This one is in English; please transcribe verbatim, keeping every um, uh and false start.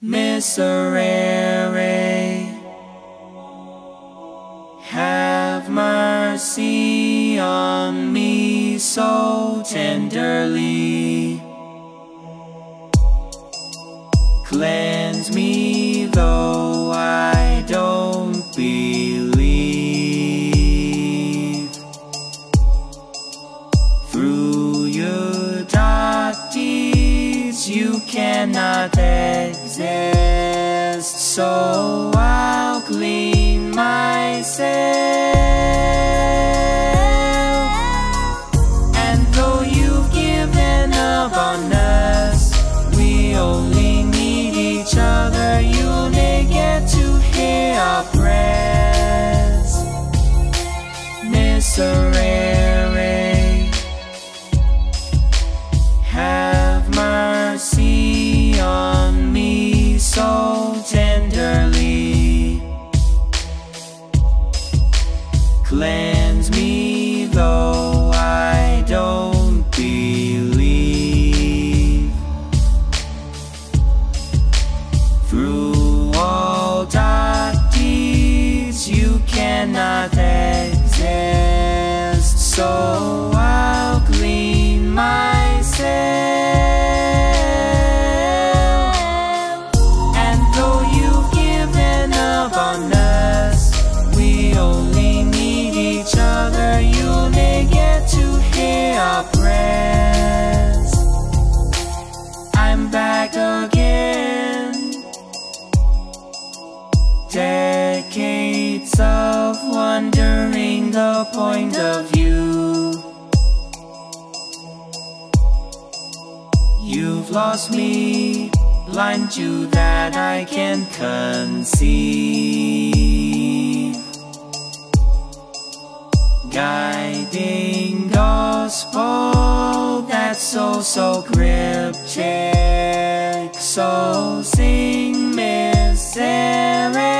Miserere, have mercy on me so tenderly. Cleanse me though I don't believe. Through your dark deeds you cannot exist, so I'll clean myself. Miserere, have mercy on me so tenderly. Cleanse me though I don't believe. Through all dark deeds you cannot exist, so I'll clean myself. And though you've given up on us, we only need each other. You'll get to hear our prayers. I'm back again. Decades of wondering the point of view. You've lost me, blind to that I can conceive. Guiding gospel that's so, so cryptic. So sing Miserere.